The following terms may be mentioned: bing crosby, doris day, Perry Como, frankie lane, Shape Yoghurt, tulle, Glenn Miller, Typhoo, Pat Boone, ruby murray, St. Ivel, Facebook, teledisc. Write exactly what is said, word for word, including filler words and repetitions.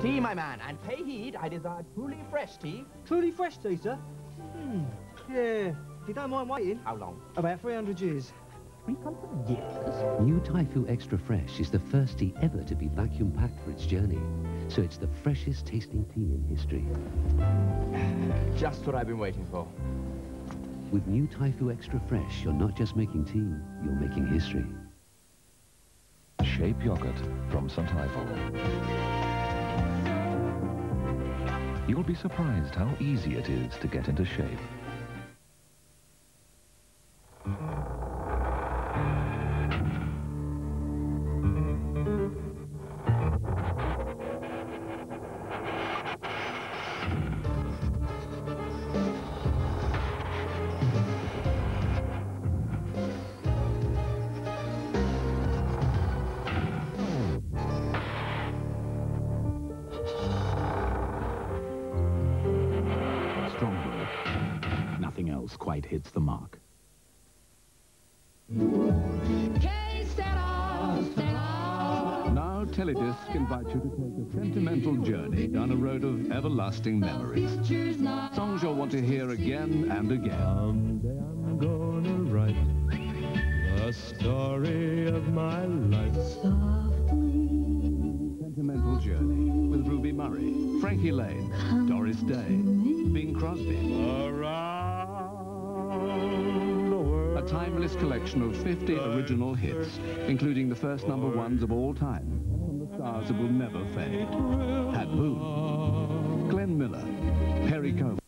Tea, my man, and pay heed, I desire truly fresh tea. Truly fresh tea, sir? Hmm, yeah. If you don't mind waiting. How long? About three hundred years. three hundred years? New Typhoo Extra Fresh is the first tea ever to be vacuum-packed for its journey. So it's the freshest tasting tea in history. Just what I've been waiting for. With new Typhoo Extra Fresh, you're not just making tea, you're making history. Shape Yoghurt from Saint Ivel. You'll be surprised how easy it is to get into shape. Nothing else quite hits the mark. Now Teledisc invites you to take a sentimental journey down a road of everlasting memories. Songs you'll want to hear again and again. Someday I'm gonna write the story of my life. Softly, sentimental journey with Ruby Murray, Frankie Lane, Doris Day, Bing Crosby. A timeless collection of fifty original hits, including the first number ones of all time, and the stars that will never fade. Pat Boone, Glenn Miller, Perry Como.